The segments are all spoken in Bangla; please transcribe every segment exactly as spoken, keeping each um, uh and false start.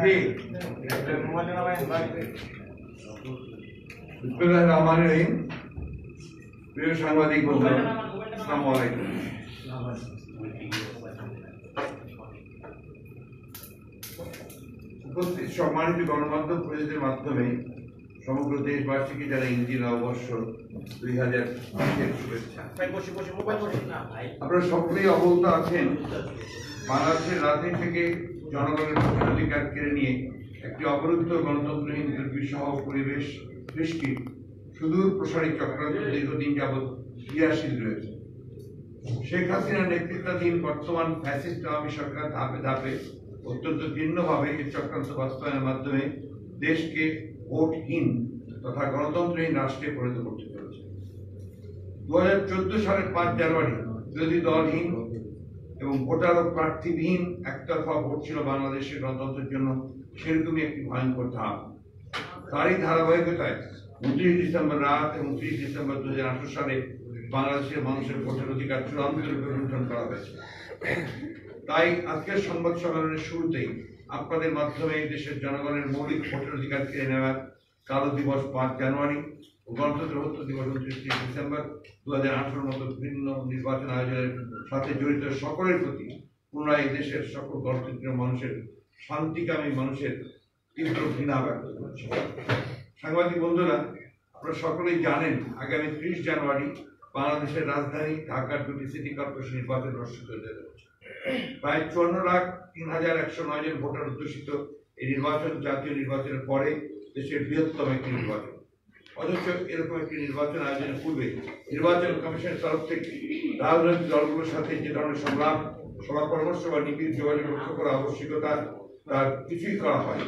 প্রিয় সাংবাদিক বন্ধু, আসসালামু আলাইকুম। সম্মানিত গণমাধ্যম প্রতিনিধির মাধ্যমে সমগ্র দেশবাসীকে যারা ইংরেজি নববর্ষ দুই হাজার শুভেচ্ছা। আপনারা সকলেই অবগত আছেন, বাংলাদেশের রাজনীতি থেকে জনগণের ভোটাধিকার কেড়ে নিয়ে একটি অবরুদ্ধ গণতন্ত্রহীন দুর্বিষহ পরিবেশ সৃষ্টির সুদূর প্রসারী চক্রান্ত দীর্ঘদিন যাবৎ ক্রিয়াশীল রয়েছে। শেখ হাসিনার নেতৃত্বাধীন বর্তমান ফ্যাসিস্ট আওয়ামী সরকার ধাপে ধাপে অত্যন্ত ভিন্নভাবে এই চক্রান্ত বাস্তবায়নের মাধ্যমে দেশকে ভোটহীন তথা গণতন্ত্রহীন রাষ্ট্রে পরিণত করতে চলেছে। দু হাজার চোদ্দ সালের পাঁচ জানুয়ারি বিরোধী দলহীন এবং ভোটার ও প্রার্থীবিহীন একতরফা ভোট ছিল বাংলাদেশের গণতন্ত্রের জন্য সেরকমই একটি ভয়ঙ্কর ধাপ। তারই ধারাবাহিকতায় উনত্রিশ ডিসেম্বর রাত এবং ত্রিশ ডিসেম্বর দু হাজার আঠারো সালে বাংলাদেশের মানুষের ভোটের অধিকার চূড়ান্ত রূপে লঙ্ঘন করা হয়েছে। তাই আজকের সংবাদ সম্মেলনের শুরুতেই আপনাদের মাধ্যমে দেশের জনগণের মৌলিক ভোটের অধিকার কেড়ে নেওয়ার কালো দিবস পাঁচ জানুয়ারি ও গণতন্ত্র হত্যা দিবস উনত্রিশে ডিসেম্বর দু হাজার আঠারোর মতো ভিন্ন নির্বাচন আয়োজনের সাথে জড়িত সকলের প্রতি পুনরায় দেশের সকল গণতন্ত্রের মানুষের শান্তিকামী মানুষের তীব্র ঘৃণা ব্যক্ত করছে। সাংবাদিক বন্ধুরা, আপনারা সকলেই জানেন, আগামী ত্রিশ জানুয়ারি বাংলাদেশের রাজধানী ঢাকার দুটি সিটি কর্পোরেশন নির্বাচন অনুষ্ঠিত হতে যাচ্ছে। প্রায় চুয়ান্ন লাখ তিন হাজার একশো নয় জন ভোটার অধ্যুষিত এই নির্বাচন জাতীয় নির্বাচনের পরে দেশের বৃহত্তম একটি নির্বাচন। অথচ এরকম একটি নির্বাচন আয়োজনের পূর্বে নির্বাচন কমিশনের তরফ থেকে রাজনৈতিক দলগুলোর সাথে যে ধরনের সংগ্রাম, সভা, পরামর্শ বা নিবিড় যোগাযোগ লক্ষ্য করা আবশ্যকতা তার কিছুই করা হয়।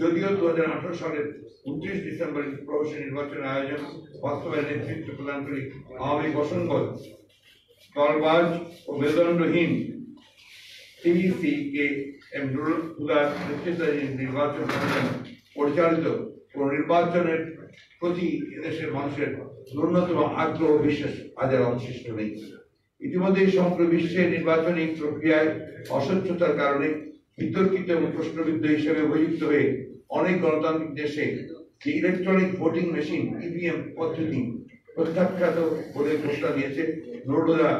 যদিও দু হাজার আঠারো সালের উনত্রিশ ডিসেম্বর প্রহসনী নির্বাচন আয়োজন বাস্তবায়নের নেতৃত্ব প্রদান করে আওয়ামী বসনগত দলবাজ ও মেরুদণ্ডহীন টিভিসি কে এম নুরুল হুদার নেতৃত্বাধীন নির্বাচন পরিচালিত ও নির্বাচনের প্রতি এদেশের মানুষের ন্যূনতম আগ্রহ বিশ্বাস আজের অবশিষ্ট নেই। ইতিমধ্যে সমগ্র বিশ্বের নির্বাচনী প্রক্রিয়ায় অস্বচ্ছতার কারণে বিতর্কিত এবং প্রশ্নবিদ্ধ হিসেবে অভিযুক্ত হয়ে অনেক গণতান্ত্রিক দেশে যে ইলেকট্রনিক ভোটিং মেশিন ইভিএম পদ্ধতি প্রত্যাখ্যাত বলে ঘোষণা দিয়েছে নোডোদা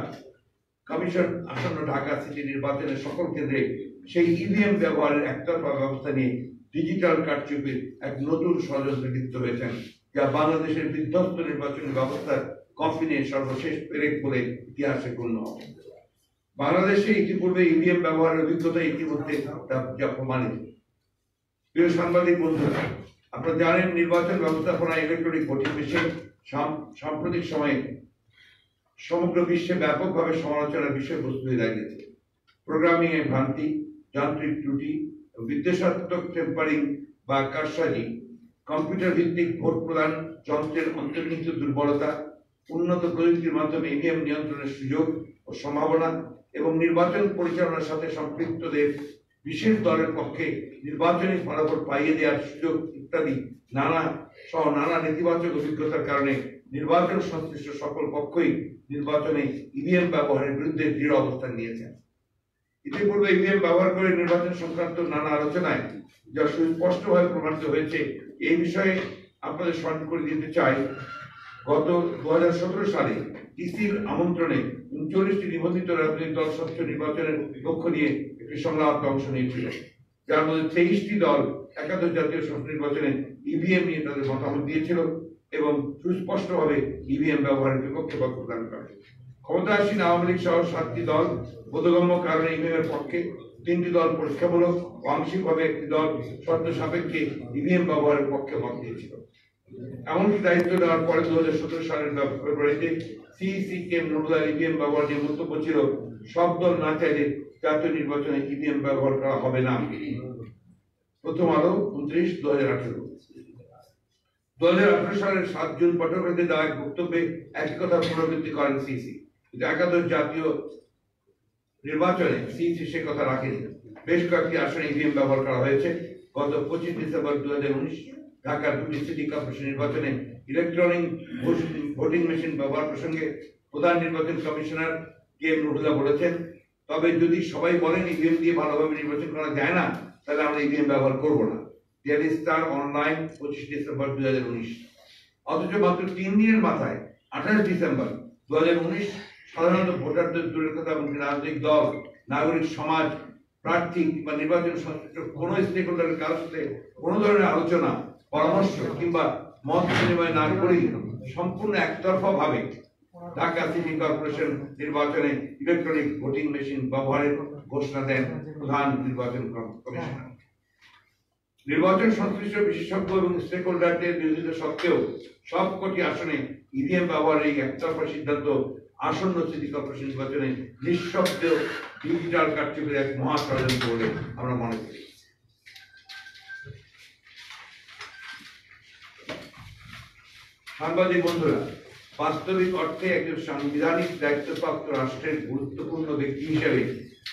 কমিশন। আসন্ন ঢাকা সিটি নির্বাচনের সকল কেন্দ্রে সেই ইভিএম ব্যবহারের একতরফা ব্যবস্থা নিয়ে ডিজিটাল কারচুপির এক নতুন ষড়যন্ত্রে লিপ্ত হয়েছেন, যা বাংলাদেশের বিধ্বস্ত নির্বাচনী ব্যবস্থার কফিনে সর্বশেষ পেরেক বলে ইতিহাসে গণ্য হবে। বাংলাদেশে ইতিপূর্বে ইভিএম ব্যবহারের অভিজ্ঞতা ইতিমধ্যে যা প্রমাণিত। প্রিয় সাংবাদিক বন্ধুরা, আপনারা জানেন, নির্বাচন ব্যবস্থাপনায় ইলেকট্রনিক ভোটিং মেশিন সাম্প্রতিক সময়ে সমগ্র বিশ্বে ব্যাপকভাবে সমালোচনার বিষয়বস্তু হয়ে দাঁড়িয়েছে। প্রোগ্রামিং এর ভ্রান্তি, যান্ত্রিক ত্রুটি, বিদ্বেষাত্মক টেম্পারিং বা কারসাজি, কম্পিউটার ভিত্তিক ভোট প্রদান যন্ত্রের অন্তর্নিহিত দুর্বলতা, উন্নত প্রযুক্তির মাধ্যমে ইভিএম নিয়ন্ত্রণের সুযোগ ও সম্ভাবনা এবং নির্বাচন পরিচালনার সাথে সম্পৃক্তদের বিশেষ দলের পক্ষে নির্বাচনী ফলাফল পাইয়ে দেওয়ার সুযোগ ইত্যাদি নানা সহ নানা নেতিবাচক অভিজ্ঞতার কারণে নির্বাচন সংশ্লিষ্ট সকল পক্ষই নির্বাচনে ইভিএম ব্যবহারের বিরুদ্ধে দৃঢ় অবস্থান নিয়েছেন। ইতিপূর্বে ইভিএম ব্যবহার করে নির্বাচন সংক্রান্ত নানা আলোচনায় যা সুস্পষ্টভাবে প্রমাণিত হয়েছে, এই বিষয়ে আপনাদের স্মরণ করে দিতে চাই, গত দু হাজার সতেরো সালে ইসির আমন্ত্রণে উনচল্লিশটি নিবন্ধিত রাজনৈতিক দল স্বচ্ছ নির্বাচনের লক্ষ্য নিয়ে একটি সংলাপে অংশ নিয়েছিল, যার মধ্যে তেইশটি দল একাদশ জাতীয় সংসদ নির্বাচনে ইভিএম নিয়ে তাদের মতামত দিয়েছিল এবং সুস্পষ্টভাবে ইভিএম ব্যবহারের বিপক্ষে বক্তব্য করে। ক্ষমতাসীন আওয়ামী লীগ সহ সাতটি দল বোধগম্য কারণে ইভিএমের পক্ষে, তিনটি দল পরীক্ষামূলক আংশিকভাবে, একটি দল শর্ত সাপেক্ষে ইভিএম ব্যবহারের পক্ষে মত দিয়েছিল। এমনকি দায়িত্ব দেওয়ার পরে দু হাজার সতেরো সালের ফেব্রুয়ারিতে সিইসি কে নুরুল ইভিএম ব্যবহার নিয়ে মন্তব্য ছিল, সব দল না চাইলে জাতীয় নির্বাচনে ইভিএম ব্যবহার করা হবে না। প্রথম আলো, উনত্রিশ দু হাজার আঠেরো দু হাজার আঠারো সালের সাত জুন পাঠকদের দেওয়া এক বক্তব্যে একই কথা পুনরাবৃত্তি করেন সিইসি। একাদশ জাতীয় নির্বাচনে সিইসি সে কথা রাখেনি। বেশ কয়েকটি আসনে ইভিএম ব্যবহার করা হয়েছে। গত পঁচিশ ডিসেম্বর দু হাজার উনিশ ঢাকার দুটি সিটি কর্পোরেশন নির্বাচনে ইলেকট্রনিক ভোটিং মেশিন ব্যবহার প্রসঙ্গে প্রধান নির্বাচন commissioner K M Nurul Huda বলেছেন, তবে যদি সবাই বলেন ইভিএম দিয়ে ভালোভাবে নির্বাচন করা যায় না, তাহলে আমরা ইভিএম ব্যবহার করবো না। রেজিস্টার অনলাইন পঁচিশ ডিসেম্বর দু হাজার উনিশ অথচ মাত্র তিন দিনের মাথায় আঠাশ ডিসেম্বর দু হাজার উনিশ সাধারণত ভোটারদের দূরের কথা এবং রাজনৈতিক দল, নাগরিক সমাজ, প্রার্থী কিংবা নির্বাচন সংশ্লিষ্ট কোনো স্টেক হোল্ডারের কারোর সাথে কোনো ধরনের আলোচনা, পরামর্শ কিংবা মত বিনিময় না করেই সম্পূর্ণ একতরফা ভাবে ঢাকা সিটি কর্পোরেশন নির্বাচনে ইলেকট্রনিক ভোটিং মেশিন ব্যবহারের ঘোষণা দেন প্রধান নির্বাচন কমিশনার। নির্বাচন সংশ্লিষ্ট বিশেষজ্ঞ এবং স্টেক হোল্ডারদের বিরোধিতা সত্ত্বেও সবকটি আসনে ইভিএম ব্যবহারের এই একতরফা সিদ্ধান্ত আসন্ন সিটি কর্পোরেশন নির্বাচনে নিঃশব্দ ডিজিটাল কার্যকরী এক মহা ষড়যন্ত্র বলে আমরা মনে করি। সাংবাদিক বন্ধুরা, বাস্তবিক অর্থে একজন সাংবিধানিক দায়িত্বপ্রাপ্ত রাষ্ট্রের গুরুত্বপূর্ণ ব্যক্তি হিসেবে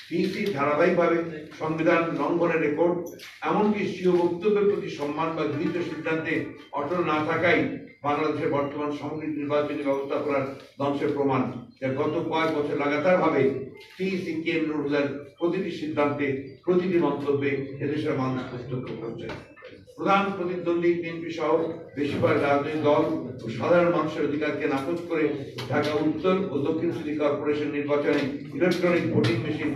তিনি ধারাবাহিকভাবে সংবিধান লঙ্ঘনের রেকর্ড, এমনকি স্বীয় বক্তব্যের প্রতি সম্মান বা গৃহীত সিদ্ধান্তে অটল না থাকাই বাংলাদেশের বর্তমান সামগ্রিক নির্বাচনী ব্যবস্থাপনার ধ্বংসের প্রমাণ, যা গত কয়েক বছর লাগাতারভাবে টিসিকেএম নুরুলের প্রতিটি সিদ্ধান্তে, প্রতিটি মন্তব্যে এদেশের মানুষ প্রত্যক্ষ করছে। প্রধান প্রতিদ্বন্দ্বী বিএনপি সহ বেশিরভাগ রাজনৈতিক দল ও সাধারণ মানুষের অধিকারকে নাকচ করে ঢাকা উত্তর ও দক্ষিণ সিটি কর্পোরেশন নির্বাচনে ইলেকট্রনিক ভোটিং মেশিন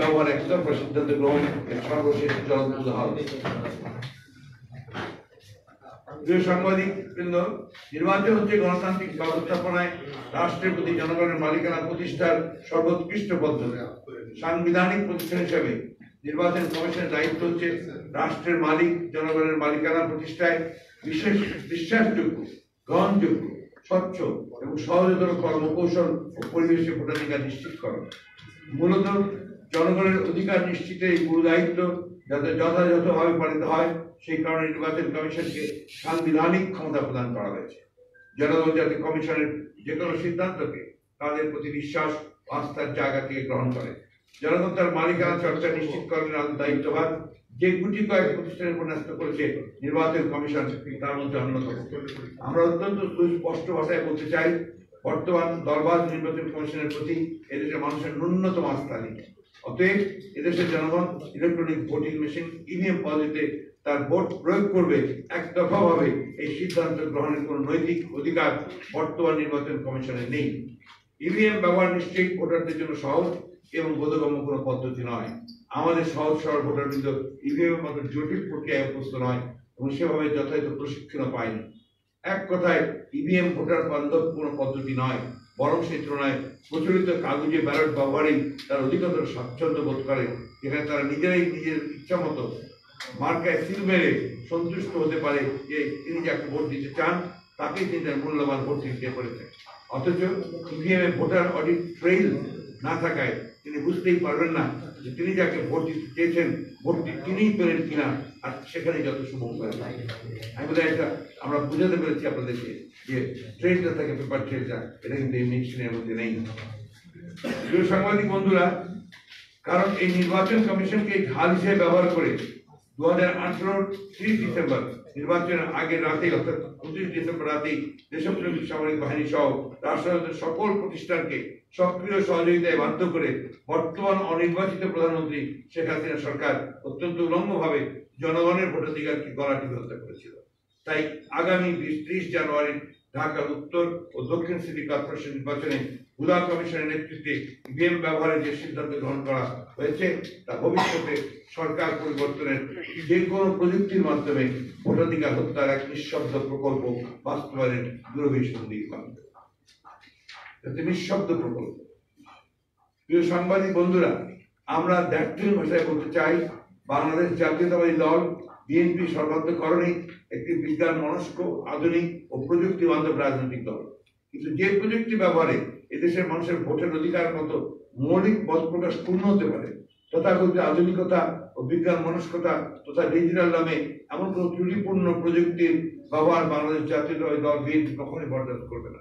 ব্যবহার একতরফা সিদ্ধান্ত গ্রহণ সর্বশেষ চরম উদাহরণ। প্রিয় সাংবাদিক বৃন্দ, নির্বাচন হচ্ছে গণতান্ত্রিক ব্যবস্থাপনায় রাষ্ট্রের প্রতি জনগণের মালিকানা প্রতিষ্ঠার সর্বোৎকৃষ্ট পদ্ধতি। সাংবিধানিক প্রতিষ্ঠান হিসেবে নির্বাচন কমিশনের দায়িত্ব হচ্ছে রাষ্ট্রের মালিক জনগণের মালিকানা প্রতিষ্ঠায় বিশেষ বিশ্বাসযোগ্য, গ্রহণযোগ্য, স্বচ্ছ এবং সহজতর কর্মকৌশল ও পরিবেশে ভোটাধিকার নিশ্চিত করা। মূলত জনগণের অধিকার নিশ্চিতের এই গুরু দায়িত্ব যাতে যথাযথভাবে পালিত হয়, সেই কারণে নির্বাচন কমিশনকে সাংবিধানিক ক্ষমতা প্রদান করা হয়েছে। জনগণ যাতে কমিশনের যে কোনো সিদ্ধান্তকে তাদের প্রতি বিশ্বাস আস্থার জায়গা থেকে গ্রহণ করে। জনগণ তার মালিকানা চর্চা নিশ্চিত করার দায়িত্বভার যে গুটি কয়েক প্রতিষ্ঠানে পরিণত করেছে নির্বাচন কমিশন তার মধ্যে অন্যতম। আমরা অত্যন্ত সুস্পষ্ট ভাষায় বলতে চাই, বর্তমান দরবার নির্বাচন কমিশনের প্রতি এদেশের মানুষের ন্যূনতম আস্থা নেই। অতএব এদেশের জনগণ ইলেকট্রনিক ভোটিং মেশিন ইভিএম পদ্ধতিতে তার ভোট প্রয়োগ করবে একতরফাভাবে, এই সিদ্ধান্ত গ্রহণের কোনো নৈতিক অধিকার বর্তমান নির্বাচন কমিশনে নেই। ইভিএম ব্যবহার নিশ্চয়ই ভোটারদের জন্য সহজ এবং বোধগম্য কোনো পদ্ধতি নয়। আমাদের সহজ সরল ভোটারবৃন্দ ইভিএমের মতো জটিল প্রক্রিয়ায় অভ্যস্ত নয় এবং সেভাবে যথাযথ প্রশিক্ষণও পায়নি। এক কথায় ইভিএম ভোটার বান্ধব কোনো পদ্ধতি নয়, বরং সেই তুলনায় প্রচলিত কাগজে ব্যালট ব্যবহারেই তার অধিকতর স্বাচ্ছন্দ্য বোধ করে, যেখানে তারা নিজেরাই নিজের ইচ্ছা মতো মার্কায় সিল মেরে সন্তুষ্ট হতে পারে যে তিনি যাকে ভোট দিতে চান তাকেই তিনি তার মূল্যবান ভোট দিতে পেরেছেন। অথচ ইভিএমে ভোটার অডিট ট্রেইল না থাকায় তিনি বুঝতেই পারবেন না যে তিনি যাকে ভোট দিতে চেয়েছেন ভোটটি তিনিই পেলেন কিনা, আর সেখানে যত সুমঙ্গল থাকে। আমি বোধ হয় এটা আমরা বুঝাতে পেরেছি আপনাদেরকে যে ট্রেনটা থাকে পেপার ট্রেনটা, এটা কিন্তু এই মিক্সিনের মধ্যে নেই। প্রিয় সাংবাদিক বন্ধুরা, কারণ এই নির্বাচন কমিশনকে ঢাল হিসেবে ব্যবহার করে দু হাজার আঠারোর তিরিশ ডিসেম্বর নির্বাচনের আগের রাতেই অর্থাৎ পঁচিশ ডিসেম্বর রাতেই দেশপ্রেমিক সামরিক বাহিনী সহ রাষ্ট্রযন্ত্রের সকল প্রতিষ্ঠানকে সক্রিয় সহযোগিতায় বাধ্য করে বর্তমান অনির্বাচিত প্রধানমন্ত্রী শেখ হাসিনা সরকার অত্যন্ত উলম্বভাবে জনগণের ভোটাধিকারকে গলাটিপে হত্যা করেছিল। তাই আগামী বিশ ত্রিশ জানুয়ারি ঢাকার উত্তর ও দক্ষিণ সিটি কর্পোরেশন নির্বাচনে হুদা কমিশনের নেতৃত্বে ইভিএম ব্যবহারের যে সিদ্ধান্ত গ্রহণ করা হয়েছে তা ভবিষ্যতে সরকার পরিবর্তনের যে কোনো প্রযুক্তির মাধ্যমে ভোটাধিকার হত্যার এক নিঃশব্দ প্রকল্প বাস্তবায়নের দূরভিসন্ধি বান্ধব যাতে নিঃশব্দ প্রকল্প। প্রিয় সাংবাদিক বন্ধুরা, আমরা দ্যার্থহীন ভাষায় বলতে চাই, বাংলাদেশ জাতীয়তাবাদী দল বিএনপি সর্বান্তকরণে একটি বিজ্ঞান মনস্ক, আধুনিক ও প্রযুক্তি বান্ধব রাজনৈতিক দল। কিন্তু যে প্রযুক্তি ব্যবহারে এদেশের মানুষের ভোটের অধিকার মতো মৌলিক মত প্রকাশ পূর্ণ হতে পারে, তথাকথিত আধুনিকতা ও বিজ্ঞান মনস্কতা তথা ডিজিটাল নামে এমন কোনো ত্রুটিপূর্ণ প্রযুক্তির ব্যবহার বাংলাদেশ জাতীয়তাবাদী দল বিএনপি কখনোই বরদাস্ত করবে না।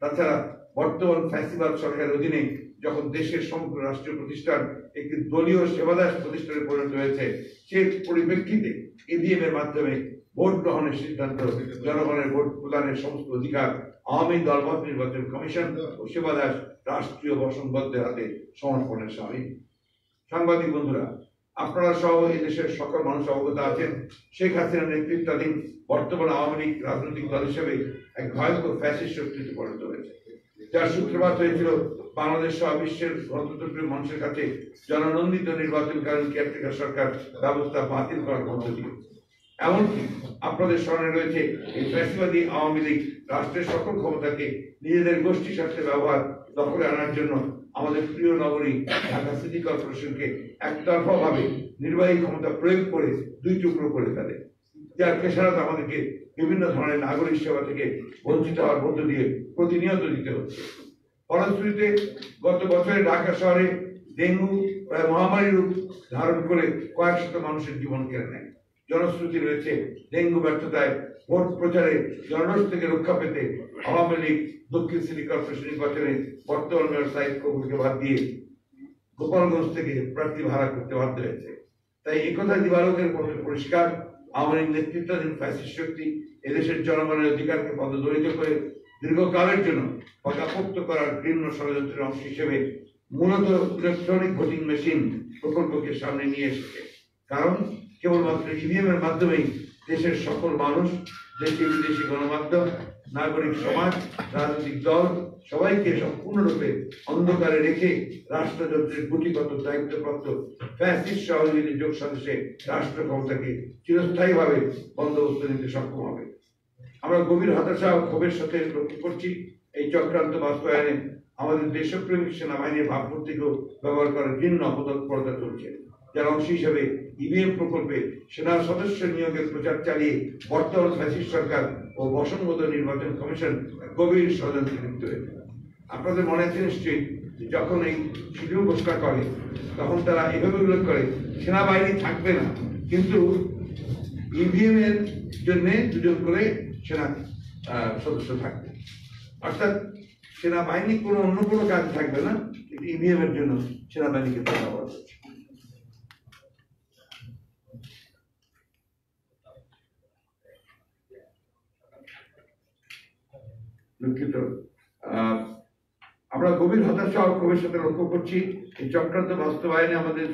তাছাড়া বর্তমান ফ্যাসিবাদ সরকারের অধীনে যখন দেশের সমগ্র রাষ্ট্রীয় প্রতিষ্ঠান একটি দলীয় সেবাদাস প্রতিষ্ঠানে পরিণত হয়েছে, সে পরিপ্রেক্ষিতে ইভিএম এর মাধ্যমে ভোট গ্রহণের সিদ্ধান্ত জনগণের ভোট প্রদানের সমস্ত অধিকার আওয়ামী দলবল নির্বাচন কমিশন ও সেবাদাস রাষ্ট্রীয় বসংবদ্ধের হাতে সমর্পণের স্বামী। সাংবাদিক বন্ধুরা, আপনারা সহ এই দেশের সকল মানুষ অবগত আছেন, শেখ হাসিনা নেতৃত্বাধীন বর্তমান আওয়ামী লীগ রাজনৈতিক দল হিসেবে এক ভয়ঙ্কর ফ্যাসিস্ট শক্তিতে পরিণত হয়েছে, যার সূত্রপাত হয়েছিল বাংলাদেশ সহ বিশ্বের গণতন্ত্রপ্রিয় মানুষের কাছে জননন্দিত নির্বাচনকালীন কেয়ারটেকার সরকার ব্যবস্থা বাতিল করার মধ্য দিয়ে। এমনকি আপনাদের স্মরণে রয়েছে এই ফ্যাসিবাদী আওয়ামী লীগ রাষ্ট্রের সকল ক্ষমতাকে নিজেদের গোষ্ঠী স্বার্থে ব্যবহার দখলে আনার জন্য আমাদের প্রিয় নগরী ঢাকা সিটি কর্পোরেশনকে একতরফাভাবে নির্বাহী ক্ষমতা প্রয়োগ করে দুই টুকরো করে ফেলে, যার খেসারত আমাদেরকে বিভিন্ন ধরনের নাগরিক সেবা থেকে বঞ্চিত হওয়ার মধ্য দিয়ে প্রতিনিয়ত দিতে হচ্ছে। ফলশ্রুতিতে গত বছরে ঢাকা শহরে ডেঙ্গু প্রায় মহামারী রূপ ধারণ করে কয়েক শত মানুষের জীবন কেড়ে নেয়। জনশ্রুতি রয়েছে ডেঙ্গু ব্যর্থতায় ভোট প্রচারে জনরোষ থেকে রক্ষা পেতে আওয়ামী লীগ দক্ষিণ সিটি কর্পোরেশন নির্বাচনে বর্তমান মেয়র সাইদ কবুলকে বাদ দিয়ে গোপালগঞ্জ থেকে প্রার্থী ভাড়া করতে বাধ্য হয়েছে। তাই একথা দিবালোকের পক্ষে পরিষ্কার, আওয়ামী লীগ নেতৃত্বাধীন ফ্যাসিস্ট শক্তি এদেশের জনগণের অধিকারকে পদদলিত করে দীর্ঘকালের জন্য পদাপোক্ত করার ঘৃণ্য ষড়যন্ত্রের অংশ হিসেবে মূলত ইলেকট্রনিক ভোটিং মেশিন প্রকল্পকে সামনে নিয়ে এসেছে। কারণ কেবলমাত্র ইভিএম এর মাধ্যমেই দেশের সকল মানুষ, দেশি বিদেশি গণমাধ্যম, নাগরিক সমাজ, রাজনৈতিক দল সবাইকে সম্পূর্ণরূপে অন্ধকারে রেখে রাষ্ট্রযন্ত্রের গুটিগত দায়িত্বপ্রাপ্ত ফ্যাসিস্ট সহযোগী যোগ সাদৃশ্যে রাষ্ট্র ক্ষমতাকে চিরস্থায়ীভাবে বন্দোবস্ত নিতে সক্ষম হবে। আমরা গভীর হতাশা ও ক্ষোভের সাথে লক্ষ্য করছি এই চক্রান্ত বাস্তবায়নে আমাদের দেশপ্রেমিক সেনাবাহিনীর ভাবমূর্তিকেও ব্যবহার করার ভিন্ন অপতৎপরতা চলছে, যার অংশ হিসেবে ইভিএম প্রকল্পে সেনা সদস্য নিয়োগের প্রচার চালিয়ে বর্তমান ফ্যাসিস্ট সরকার ও বসংগত নির্বাচন কমিশন গভীর ষড়যন্ত্রে লিপ্ত হয়েছে। আপনাদের মনে আছে নিশ্চয়ই, যখন এই সুযোগ ঘোষণা করে তখন তারা এভাবে উল্লেখ করে সেনাবাহিনী থাকবে না, কিন্তু ইভিএম এর জন্যে দুজন করে সেনা সদস্য থাকবে। অর্থাৎ সেনাবাহিনী কোনো অন্য কোনো কাজ থাকবে না, ইভিএম এর জন্য সেনাবাহিনীকে দেওয়া হচ্ছে। দুঃখিত, আমরা গভীর হতাশা ও ক্ষোভের সাথে লক্ষ্য করছি এই চক্রান্ত বাস্তবায়নে আমাদের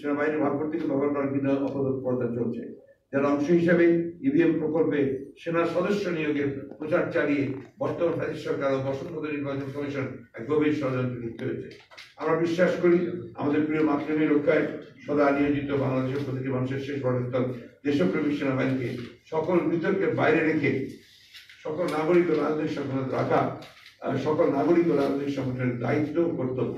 সেনাবাহিনীর ভাবমূর্তিকে ব্যবহার করার বিভিন্ন অপতৎপরতা চলছে, যার অংশ হিসাবে ইভিএম প্রকল্পে সেনা সদস্য নিয়োগের প্রচার চালিয়ে বর্তমান ফ্যাসিস্ট সরকার ও বসন্তগত নির্বাচন কমিশন এক গভীর ষড়যন্ত্রে লিপ্ত হয়েছে। আমরা বিশ্বাস করি আমাদের প্রিয় মাতৃভূমি রক্ষায় সদা নিয়োজিত বাংলাদেশের প্রতিটি মানুষের শেষ পর্যন্ত দেশপ্রেমিক সেনাবাহিনীকে সকল বিতর্কের বাইরে রেখে সকল নাগরিক ও রাজনৈতিক সংগঠন রাখা সকল নাগরিক ও রাজনৈতিক সংগঠনের দায়িত্ব কর্তব্য।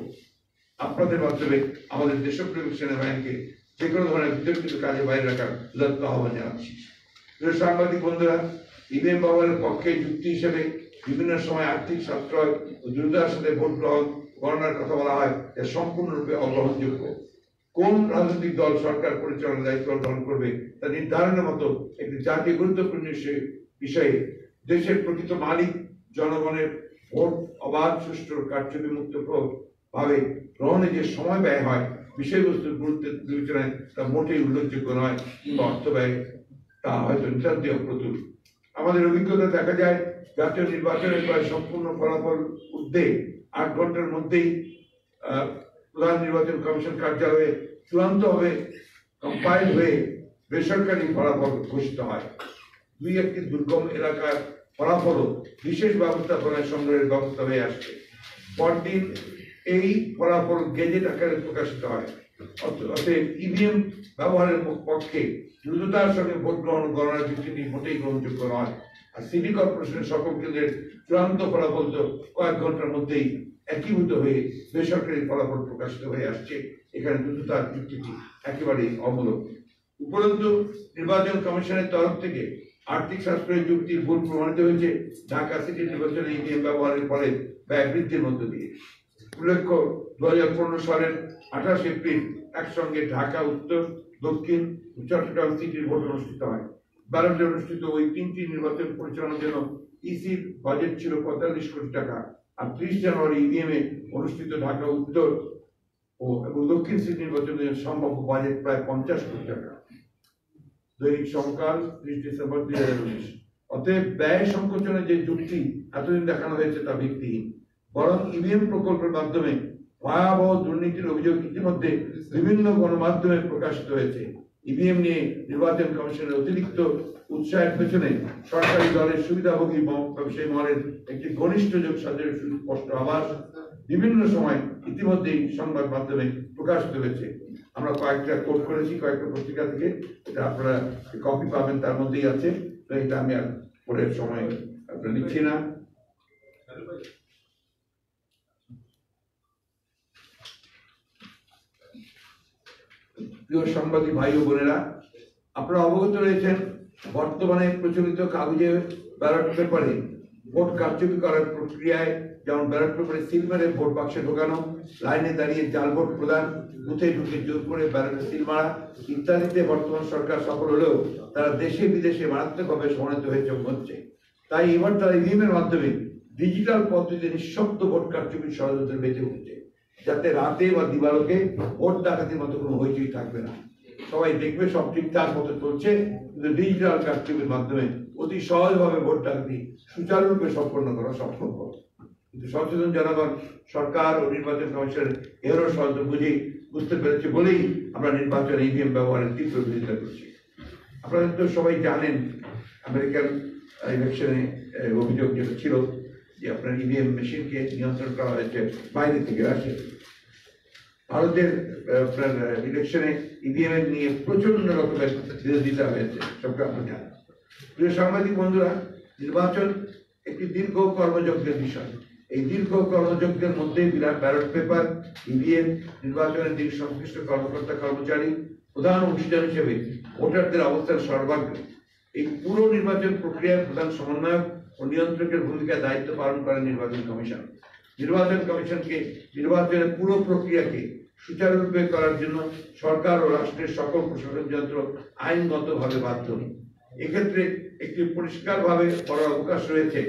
আপনাদের মাধ্যমে আমাদের দেশপ্রেমিক সেনাবাহিনীকে যে কোনো ধরনের বিতর্কিত কাজে বাইরে রাখার উদাত্ত আহ্বান জানাচ্ছি। প্রিয় সাংবাদিক বন্ধুরা, ইভিএম ব্যবহারের পক্ষে যুক্তি হিসেবে বিভিন্ন সময় আর্থিক সাশ্রয় ও দ্রুততার সাথে ভোট গ্রহণ গণনার কথা বলা হয়, যা সম্পূর্ণরূপে অগ্রহণযোগ্য। কোন রাজনৈতিক দল সরকার পরিচালনার দায়িত্ব গ্রহণ করবে তা নির্ধারণের মতো একটি জাতীয় গুরুত্বপূর্ণ বিষয়ে দেশের প্রকৃত মালিক জনগণের ভোট অবাধ, সুষ্ঠু, কারচুপিমুক্তভাবে গ্রহণে যে সময় ব্যয় হয়, বিষয়বস্তুর গুরুত্বের বিবেচনায় তা মোটেই উল্লেখযোগ্য নয় কিংবা অর্থ ব্যয় তা হয়তো নিঃসন্দেহ প্রচুর। আমাদের অভিজ্ঞতা দেখা যায় জাতীয় নির্বাচনের প্রায় সম্পূর্ণ ফলাফল উদ্দে আট ঘন্টার মধ্যেই প্রধান নির্বাচন কমিশন কার্যালয়ে চূড়ান্তভাবে কম্পাইল হয়ে বেসরকারি ফলাফল ঘোষিত হয়। দুই একটি দুর্গম এলাকার ফলাফলও বিশেষ ব্যবস্থাপনায় সংগ্রহের ব্যবস্থা হয়ে আসছে। পরদিন এই ফলাফল গেজেট আকারে প্রকাশিত হয়। অতএব ইভিএম ব্যবহারের পক্ষে দ্রুততার সঙ্গে ভোট গ্রহণ গণনার ভিত্তিটি মোটেই গ্রহণযোগ্য নয়। আর সিটি কর্পোরেশনের সকল কেন্দ্রের চূড়ান্ত ফলাফল তো কয়েক ঘন্টার মধ্যেই একীভূত হয়ে বেসরকারি ফলাফল প্রকাশিত হয়ে আসছে। এখানে দ্রুততার ভিত্তিটি একেবারেই অমূলক। উপরন্তু নির্বাচন কমিশনের তরফ থেকে আর্থিক সাশ্রয়ের যুক্তির ভুল প্রমাণিত হয়েছে ঢাকা সিটি নির্বাচনে ইভিএম ব্যবহারের ফলে ব্যয় বৃদ্ধির মধ্য দিয়ে। উল্লেখ্য, দু হাজার পনেরো সালের আঠাশ এপ্রিল একসঙ্গে ঢাকা উত্তর, দক্ষিণ, চট্টগ্রাম সিটির ভোট অনুষ্ঠিত হয়। ব্যালটে অনুষ্ঠিত ওই তিনটি নির্বাচন পরিচালনার জন্য ইসির বাজেট ছিল পঁয়তাল্লিশ কোটি টাকা। আর ত্রিশ জানুয়ারি ইভিএম এ অনুষ্ঠিত ঢাকা উত্তর ও এবং দক্ষিণ সিটি নির্বাচনের সম্ভাব্য বাজেট প্রায় পঞ্চাশ কোটি টাকা। দৈনিক সংকাল ত্রিশ ডিসেম্বর দুই হাজার উনিশ। অতএব ব্যয় সংকোচনের যে যুক্তি এতদিন দেখানো হয়েছে তা ভিত্তিহীন। বরং ইভিএম প্রকল্পের মাধ্যমে ভয়াবহ দুর্নীতির অভিযোগ ইতিমধ্যে বিভিন্ন গণমাধ্যমে প্রকাশিত হয়েছে। ইভিএম নিয়ে নির্বাচন কমিশনের অতিরিক্ত উৎসাহের পেছনে সরকারি দলের সুবিধাভোগী ব্যবসায়ী মহলের একটি ঘনিষ্ঠ যোগ সাজের সুস্পষ্ট আভাস বিভিন্ন সময় ইতিমধ্যেই সংবাদ মাধ্যমে প্রকাশিত হয়েছে। আমরা কয়েকটা কোট করেছি কয়েকটা পত্রিকা থেকে, এটা আপনারা কপি পাবেন, তার মধ্যেই আছে, তো এটা আমি আর পরের সময় আপনারা নিচ্ছি না। প্রিয় সাংবাদিক ভাই ও বোনেরা, আপনারা অবগত রয়েছেন বর্তমানে প্রচলিত কাগজে ব্যালট পেপারে ভোট কারচুপি করার প্রক্রিয়ায়, যেমন ব্যালট পেপারে সিল মেরে ভোট বাক্সে ঢোকানো, লাইনে দাঁড়িয়ে জাল ভোট প্রদান, বুথে ঢুকে জোর করে ব্যালটে সিল মারা ইত্যাদিতে বর্তমান সরকার সফল হলেও তারা দেশে বিদেশে মারাত্মকভাবে সমানিত হয়ে হচ্ছে। তাই এবার তারা ইভিএমের মাধ্যমে ডিজিটাল পদ্ধতিতে নিঃশব্দ ভোট কারচুপির ষড়যন্ত্র বেঁচে উঠছে, যাতে রাতে বা দিবালোকে ভোট ডাকাতির মতো কোনো হইচই থাকবে না। সবাই দেখবে সব ঠিকঠাক মতো চলছে, কিন্তু ডিজিটাল কারচুপির মাধ্যমে অতি সহজভাবে ভোট ডাকাতি সুচারুরূপে সম্পন্ন করা সম্ভব হবে। কিন্তু সচেতন জনগণ সরকার ও নির্বাচন কমিশন এরও সচেতন বুঝেই বুঝতে পেরেছে বলেই আমরা নির্বাচনে ইভিএম ব্যবহারের তীব্র বিরোধিতা করছি। আপনারা তো সবাই জানেন আমেরিকান ইলেকশনে অভিযোগ যেটা ছিল যে আপনার ইভিএম মেশিনকে নিয়ন্ত্রণ করা হয়েছে বাইরে থেকে, রাশিয়া। ভারতের আপনার ইলেকশনে ইভিএম এর নিয়ে প্রচন্ড রকমের বিরোধিতা হয়েছে, সবটা আপনি জানেন। প্রিয় সাংবাদিক বন্ধুরা, নির্বাচন একটি দীর্ঘ কর্মযজ্ঞের বিষয়। এই দীর্ঘ কর্মযজ্ঞের মধ্যে বিরাট ব্যালট পেপার, ইভিএম, নির্বাচনের দিক সংশ্লিষ্ট কর্মকর্তা কর্মচারী প্রধান অংশীদার হিসেবে ভোটারদের অবস্থান সর্বাগ্রে। এই পুরো নির্বাচন প্রক্রিয়ার প্রধান সমন্বয়ক ও নিয়ন্ত্রকের ভূমিকায় দায়িত্ব পালন করেন নির্বাচন কমিশন। নির্বাচন কমিশনকে নির্বাচনের পুরো প্রক্রিয়াকে সুচারুরূপে করার জন্য সরকার ও রাষ্ট্রের সকল প্রশাসন যন্ত্র আইনগতভাবে বাধ্য। এক্ষেত্রে একটি পরিষ্কারভাবে বড় অবকাশ রয়েছে।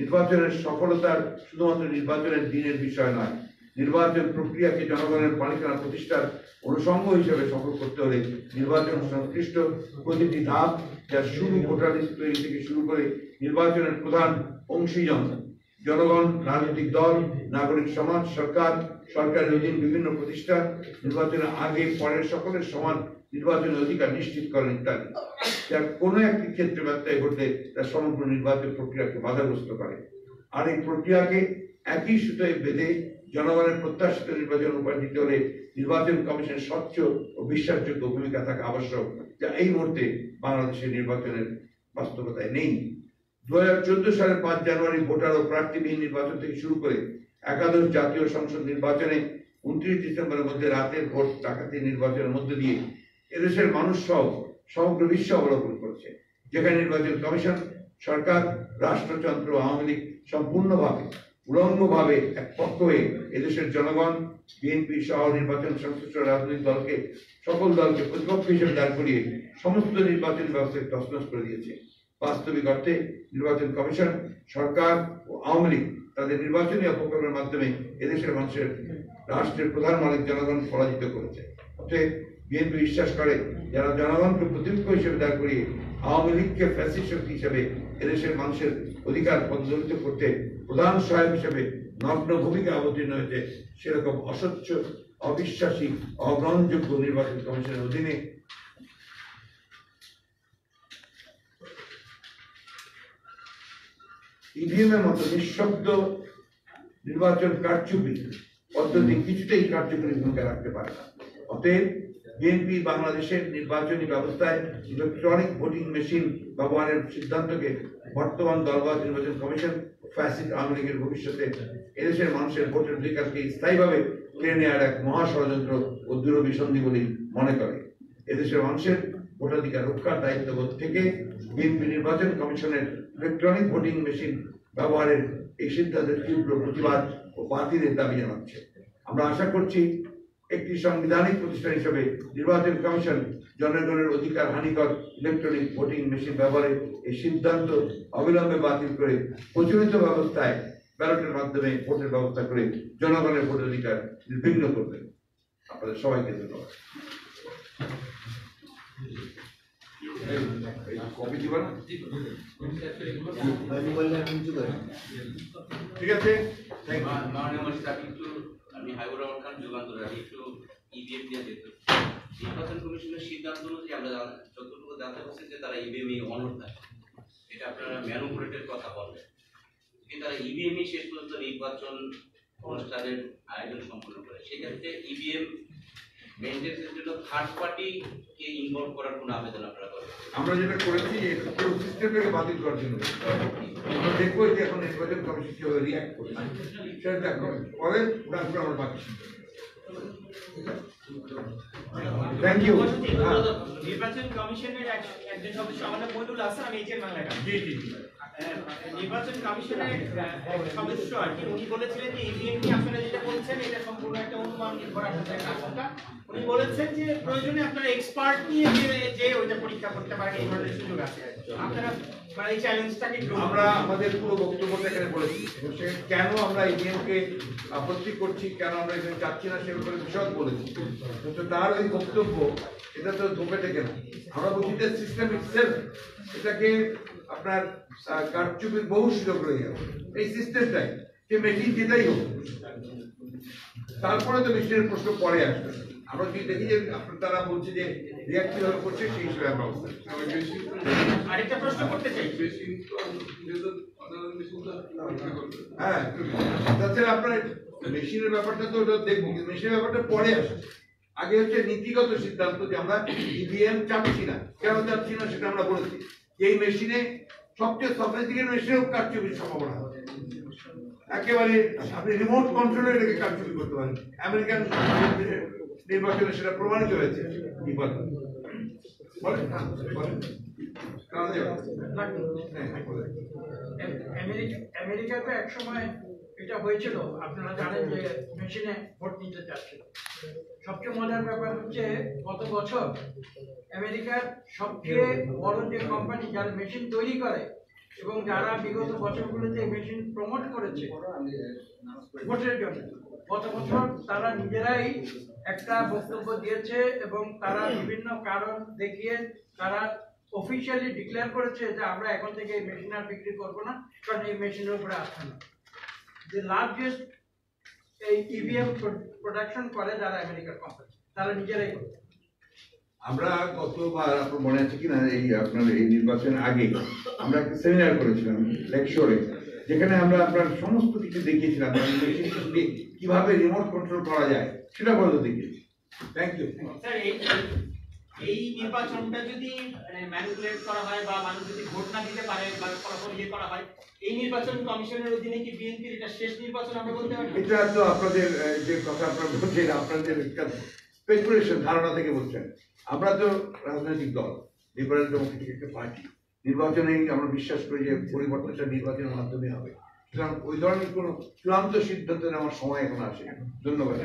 নির্বাচনের সফলতার শুধুমাত্র নির্বাচনের দিনের বিষয় নয়, নির্বাচন প্রক্রিয়াকে জনগণের মালিকানা প্রতিষ্ঠার অনুষঙ্গ হিসেবে সফল করতে হলে নির্বাচন সংশ্লিষ্ট প্রতিটি ধাপ, যার শুরু ভোটার লিস্ট তৈরি থেকে শুরু করে নির্বাচনের প্রধান অংশীজন জনগণ, রাজনৈতিক দল, নাগরিক সমাজ, সরকার, সরকারের অধীন বিভিন্ন প্রতিষ্ঠান, নির্বাচনের আগে পরের সকলের সমান নির্বাচনের অধিকার নিশ্চিত করেন ইত্যাদি, যার কোনো একটি ক্ষেত্রে ব্যত্যয় ঘটলে তার সমগ্র নির্বাচন প্রক্রিয়াকে বাধাগ্রস্ত করে। আর এই প্রক্রিয়াকে একই সুতোয় বেঁধে জনগণের প্রত্যাশিত নির্বাচন উপায় দিতে হলে নির্বাচন কমিশনের স্বচ্ছ ও বিশ্বাসযোগ্য ভূমিকা থাকা আবশ্যক, যা এই মুহূর্তে বাংলাদেশের নির্বাচনের বাস্তবতায় নেই। দু হাজার চোদ্দ সালের পাঁচ জানুয়ারি ভোটার ও প্রার্থীবিহীন নির্বাচন থেকে শুরু করে একাদশ জাতীয় সংসদ নির্বাচনে উনত্রিশ ডিসেম্বরের মধ্যে রাতের ভোট ডাকাতি নির্বাচনের মধ্য দিয়ে এদেশের মানুষ সহ সমগ্র বিশ্ব অবলোকন করেছে, যেখানে নির্বাচন কমিশন, সরকার, রাষ্ট্রযন্ত্র, আওয়ামী লীগ সম্পূর্ণভাবে উলঙ্গভাবে এক পক্ষ হয়ে এদেশের জনগণ, বিএনপি সহ নির্বাচন সংশ্লিষ্ট রাজনৈতিক দলকে সকল দলকে প্রতিপক্ষ হিসেবে দাঁড় করিয়ে সমস্ত নির্বাচন ব্যবস্থায় তছনছ করে দিয়েছে। বাস্তবিক অর্থে নির্বাচন কমিশন, সরকার ও আওয়ামী লীগ তাদের নির্বাচনী অপকর্মের মাধ্যমে এদেশের মানুষের, রাষ্ট্রের প্রধান মালিক জনগণ পরাজিত করেছে। অতএব বিএনপি বিশ্বাস করে যারা জনগণকে প্রতিপক্ষ হিসেবে দাঁড় করিয়ে আওয়ামী লীগকে ফ্যাসিস্ট শক্তি হিসেবে এদেশের মানুষের অধিকার প্রতিষ্ঠিত করতে প্রধান সহায়ক হিসেবে নগ্ন ভূমিকা অবতীর্ণ হয়েছে, সেরকম অস্বচ্ছ, অবিশ্বাসী, অগ্রহণযোগ্য নির্বাচন কমিশনের অধীনে ইভিএমের মতো নিঃশব্দ নির্বাচন কারচুপি পদ্ধতি কিছুতেই কার্যকরী ভূমিকা রাখতে পারে না। অতএব বিএনপি বাংলাদেশের নির্বাচনী ব্যবস্থায় ইলেকট্রনিক ভোটিং মেশিন ব্যবহারের সিদ্ধান্তকে বর্তমান দলবাদ নির্বাচন কমিশন ও ফ্যাসিস্ট আওয়ামী লীগের ভবিষ্যতে এদেশের মানুষের ভোটের অধিকারকে স্থায়ীভাবে কেড়ে নেওয়ার এক মহা ষড়যন্ত্র ও দুরভিসন্ধি বলেই মনে করে। এদেশের মানুষের ভোটাধিকার রক্ষার দায়িত্ববোধ থেকে বিএনপি নির্বাচন কমিশনের ইলেকট্রনিক ভোটিং মেশিন ব্যবহারের এই সিদ্ধান্তের তীব্র প্রতিবাদ ও বাতিলের দাবি জানাচ্ছে। আমরা আশা করছি একটি সাংবিধানিক প্রতিষ্ঠান হিসেবে নির্বাচন কমিশন জনগণের অধিকার হানিকর ইলেকট্রনিক ভোটিং মেশিন ব্যবহারে এই সিদ্ধান্ত অবিলম্বে বাতিল করে প্রচলিত ব্যবস্থায় ব্যালটের মাধ্যমে ভোটের ব্যবস্থা করে জনগণের ভোটের অধিকার নির্বিঘ্ন করবে। আপনাদের সবাইকে ধন্যবাদ। ঠিক আছে। আমি হাইবুর রহমান খান যুগান্তর আমি একটু ইভিএম দিয়ে যেত। নির্বাচন কমিশনের সিদ্ধান্ত অনুযায়ী আমরা যতটুকু জানতে পারছি যে তারা ইভিএমই অনুরোধ থাকে, এটা আপনারা ম্যানুপুলেটের কথা বলবেন, কিন্তু তারা ইভিএমই শেষ পর্যন্ত নির্বাচন অনুষ্ঠানের আয়োজন সম্পন্ন করে। সেক্ষেত্রে ইভিএম মেনটেন্সের জন্য থার্ড পার্টিকে ইনভলভ করার কোনো আবেদন আপনারা করবেন? আমরা যেটা করেছি সিস্টেমটাকে বাতিল করার জন্য আমরা দেখবো যে এখন নির্বাচন কমিশন কীভাবে রিয়াক্ট করে, সেটা দেখবো পরে ওটা আমরা আমরা বাকি। Thank you. নির্বাচন কমিশনের একজন সদস্য আমাদের মইনুল হাসান, আমি এইচএম বাংলা। জি জি নির্বাচন কমিশনের সদস্য আর কি, উনি বলেছিলেন যে ইভিএম কি আপনারা যেটা বলছেন এটা সম্পূর্ণ একটা অনুমান নির্ভর একটা আশঙ্কা। উনি বলেছেন যে প্রয়োজনে আপনারা এক্সপার্ট নিয়ে যে ওইটা পরীক্ষা করতে পারেন, এই ধরনের সুযোগ আছে। আপনারা মানে এই চ্যালেঞ্জটাকে আমরা আমাদের পুরো বক্তব্যটা এখানে বলেছি, কেন আমরা ইভিএমকে আপত্তি করছি, কেন আমরা এখানে চাচ্ছি না সে ব্যাপারে বিশদ বলেছি। কিন্তু তার ওই বক্তব্য এটা তো ধোপে থেকে না, আমরা বলছি যে সিস্টেম ইটসেলফ এটাকে আপনার কারচুপির বহু সুযোগ রয়ে গেল। এই সিস্টেমটাই যে মেশিন যেটাই হোক, তারপরে তো মেশিনের প্রশ্ন পরে আসবে। আমরা যদি দেখি যে তারা বলছে যে রিয়াক্ট কিভাবে করছে সেই হিসেবে আমরা আরেকটা প্রশ্ন করতে চাই। হ্যাঁ, তাছাড়া আপনার মেশিনের ব্যাপারটা তো ওটা দেখবো, কিন্তু মেশিনের ব্যাপারটা পরে আসবে। আগে হচ্ছে নীতিগত সিদ্ধান্ত যে আমরা ইভিএম চাচ্ছি না। কেন চাচ্ছি না সেটা আমরা বলেছি, এই মেশিনে সবচেয়ে সফিস্টিকেটেড মেশিনেও কারচুপির সম্ভাবনা হবে। একেবারে আপনি রিমোট কন্ট্রোলে এটাকে কারচুপি করতে পারেন। আমেরিকান নির্বাচনে সেটা প্রমাণিত হয়েছে। আমেরিকাতে একসময় এটা হয়েছিল, আপনারা জানেন যে মেশিনে ভোট নিতে চাচ্ছিল। সবচেয়ে মজার ব্যাপার হচ্ছে গত বছর আমেরিকার সবচেয়ে বড় যে কোম্পানি যারা মেশিন তৈরি করে এবং যারা বিগত বছরগুলোতে মেশিন প্রমোট করেছে ভোটের জন্য, গত বছর তারা নিজেরাই একটা বক্তব্য দিয়েছে এবং তারা বিভিন্ন কারণ দেখিয়ে তারা অফিসিয়ালি ডিক্লেয়ার করেছে যে আমরা এখন থেকে এই মেশিন আর বিক্রি করবো না, কারণ এই মেশিনের উপরে আসছে না। The largest ইভিএম প্রোডাকশন করে যারা আমেরিকার কোম্পানি, তারা নিজেরাই করে। আমরা গতবার আপনার মনে আছে কিনা, এই আপনার এই নির্বাচন আগে আমরা একটা সেমিনার করেছিলাম লেকশোরে, যেখানে আমরা আপনার সমস্ত কিছু দেখিয়েছিলাম কিভাবে রিমোট কন্ট্রোল করা যায় সেটা বলতে দেখিয়েছি। Thank you sir. এই নির্বাচনটা যদি ম্যানিপুলেট করা হয় বা মানুষ যদি ভোট না দিতে পারে বা ফলাফল ইয়ে করা হয়, এই নির্বাচন কমিশনের অধীনে কি বিএনপির এটা শেষ নির্বাচন আমরা বলতে পারি? এটা তো আপনাদের যে কথা আপনারা বলছেন, আপনাদের একটা স্পেকুলেশন ধারণা থেকে বলছেন। আমরা তো রাজনৈতিক দল, লিবারেল ডেমোক্রেটিক একটা পার্টি, নির্বাচনে আমরা বিশ্বাস করি যে পরিবর্তনটা নির্বাচনের মাধ্যমে হবে। সুতরাং ওই ধরনের কোনো চূড়ান্ত সিদ্ধান্ত নেওয়ার সময় এখন আসে। ধন্যবাদ।